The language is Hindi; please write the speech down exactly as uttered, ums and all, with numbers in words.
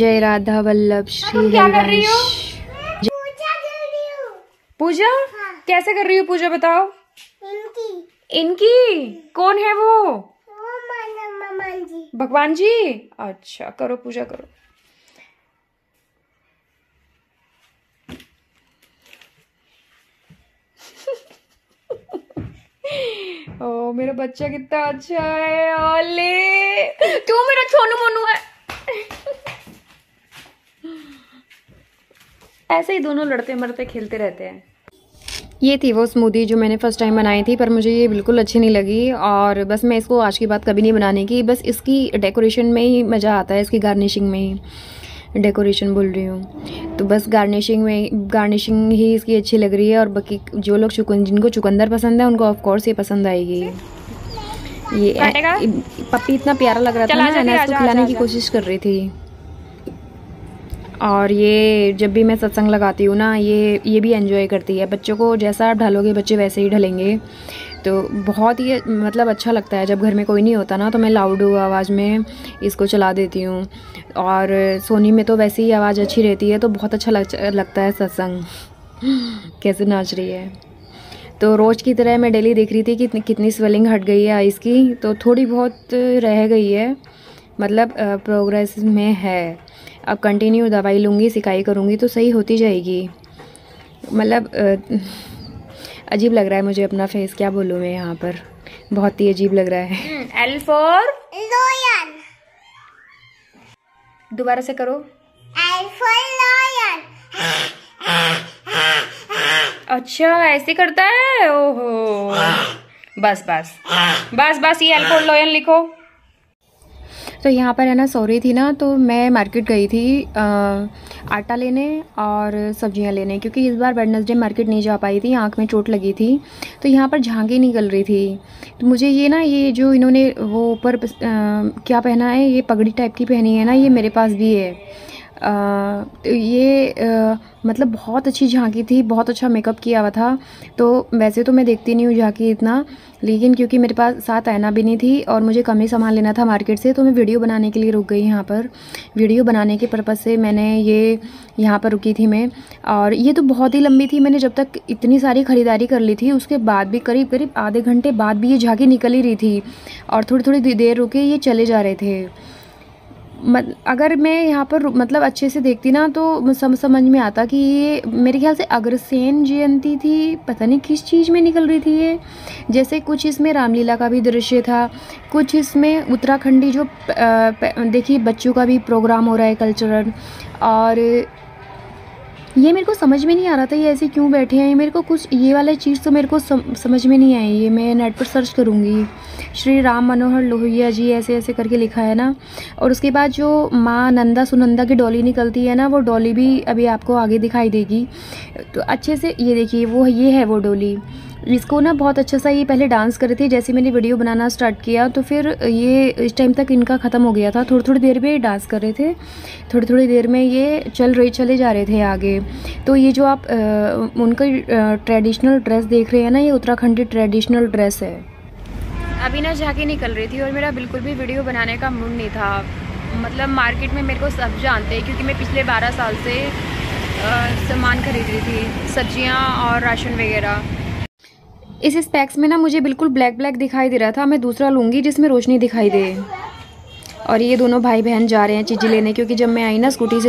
जय राधा वल्लभ श्री हरिवंश। पूजा हाँ। कैसे कर रही हो पूजा, बताओ। इनकी इनकी कौन है वो? वो भगवान जी। भगवान जी, अच्छा करो पूजा करो। ओ मेरा बच्चा कितना अच्छा है, ओले तू मेरा छोनू मोनू है। ऐसे ही दोनों लड़ते मरते खेलते रहते हैं। ये थी वो स्मूदी जो मैंने फ़र्स्ट टाइम बनाई थी, पर मुझे ये बिल्कुल अच्छी नहीं लगी और बस मैं इसको आज की बात कभी नहीं बनाने की। बस इसकी डेकोरेशन में ही मज़ा आता है, इसकी गार्निशिंग में ही, डेकोरेशन बोल रही हूँ तो बस गार्निशिंग में गार्निशिंग ही इसकी अच्छी लग रही है। और बाकी जो लोग चुकन जिनको चुकंदर पसंद है उनको ऑफकोर्स ये पसंद आएगी। ये पप्पी इतना प्यारा लग रहा था ना, मैं इसको खिलाने की कोशिश कर रही थी। और ये जब भी मैं सत्संग लगाती हूँ ना, ये ये भी एंजॉय करती है। बच्चों को जैसा आप ढालोगे बच्चे वैसे ही ढलेंगे, तो बहुत ही मतलब अच्छा लगता है। जब घर में कोई नहीं होता ना तो मैं लाउड आवाज़ में इसको चला देती हूँ, और सोनी में तो वैसे ही आवाज़ अच्छी रहती है, तो बहुत अच्छा लग, लगता है सत्संग। कैसे नाच रही है। तो रोज़ की तरह मैं डेली देख रही थी कि कितनी, कितनी स्वेलिंग हट गई है आइस की, तो थोड़ी बहुत रह गई है, मतलब प्रोग्रेस में है। अब कंटिन्यू दवाई लूँगी, सिकाई करूँगी तो सही होती जाएगी। मतलब अजीब लग रहा है मुझे अपना फेस, क्या बोलूँ मैं यहाँ पर, बहुत ही अजीब लग रहा है। एल फॉर लॉयन, दोबारा से करो। L for lion. अच्छा ऐसे करता है, ओहो बस बस बस बस, ये एल फॉर लॉयन लिखो। तो यहाँ पर है ना सॉरी थी ना, तो मैं मार्केट गई थी आ, आटा लेने और सब्जियाँ लेने, क्योंकि इस बार वेडनेसडे मार्केट नहीं जा पाई थी, आँख में चोट लगी थी। तो यहाँ पर झांकी निकल रही थी, तो मुझे ये ना ये जो इन्होंने वो ऊपर क्या पहना है, ये पगड़ी टाइप की पहनी है ना, ये मेरे पास भी है। आ, तो ये आ, मतलब बहुत अच्छी झांकी थी, बहुत अच्छा मेकअप किया हुआ था। तो वैसे तो मैं देखती नहीं हूँ झांकी इतना, लेकिन क्योंकि मेरे पास साथ आईना भी नहीं थी और मुझे कम ही सामान लेना था मार्केट से, तो मैं वीडियो बनाने के लिए रुक गई यहाँ पर। वीडियो बनाने के पर्पज़ से मैंने ये यहाँ पर रुकी थी मैं। और ये तो बहुत ही लंबी थी, मैंने जब तक इतनी सारी ख़रीदारी कर ली थी उसके बाद भी करीब करीब आधे घंटे बाद भी ये झांकी निकल ही रही थी, और थोड़ी थोड़ी देर रुके ये चले जा रहे थे। मत अगर मैं यहाँ पर मतलब अच्छे से देखती ना तो सम, समझ में आता कि ये मेरे ख्याल से अग्रसेन जयंती थी, पता नहीं किस चीज़ में निकल रही थी ये। जैसे कुछ इसमें रामलीला का भी दृश्य था, कुछ इसमें उत्तराखंडी जो देखिए बच्चों का भी प्रोग्राम हो रहा है कल्चरल, और ये मेरे को समझ में नहीं आ रहा था ये ऐसे क्यों बैठे हैं। मेरे को कुछ ये वाला चीज़ तो मेरे को सम, समझ में नहीं आई। ये मैं नेट पर सर्च करूँगी, श्री राम मनोहर लोहिया जी ऐसे ऐसे करके लिखा है ना। और उसके बाद जो माँ नंदा सुनंदा की डॉली निकलती है ना, वो डॉली भी अभी आपको आगे दिखाई देगी तो अच्छे से। ये देखिए वो ये है वो डॉली, इसको ना बहुत अच्छा सा ये पहले डांस कर रही थी। जैसे मैंने वीडियो बनाना स्टार्ट किया तो फिर ये इस टाइम तक इनका ख़त्म हो गया था। थोड़ी थोड़ी देर में डांस कर रहे थे, थोड़ी थोड़ी देर में ये चल रहे चले जा रहे थे आगे। तो ये जो आप आ, उनकी ट्रेडिशनल ड्रेस देख रहे हैं ना, ये उत्तराखंडी ट्रेडिशनल ड्रेस है। अभी ना झांकी निकल रही थी और मेरा बिल्कुल भी वीडियो बनाने का मूड नहीं था। मतलब मार्केट में मेरे को सब जानते हैं, क्योंकि मैं पिछले बारह साल से सामान खरीद रही थी, सब्जियाँ और राशन वगैरह। इस स्पेक्स में ना मुझे बिल्कुल ब्लैक ब्लैक दिखाई दे रहा था, मैं दूसरा लूँगी जिसमें रोशनी दिखाई दे। और ये दोनों भाई बहन जा रहे हैं चीज़ें लेने, क्योंकि जब मैं आई ना स्कूटी से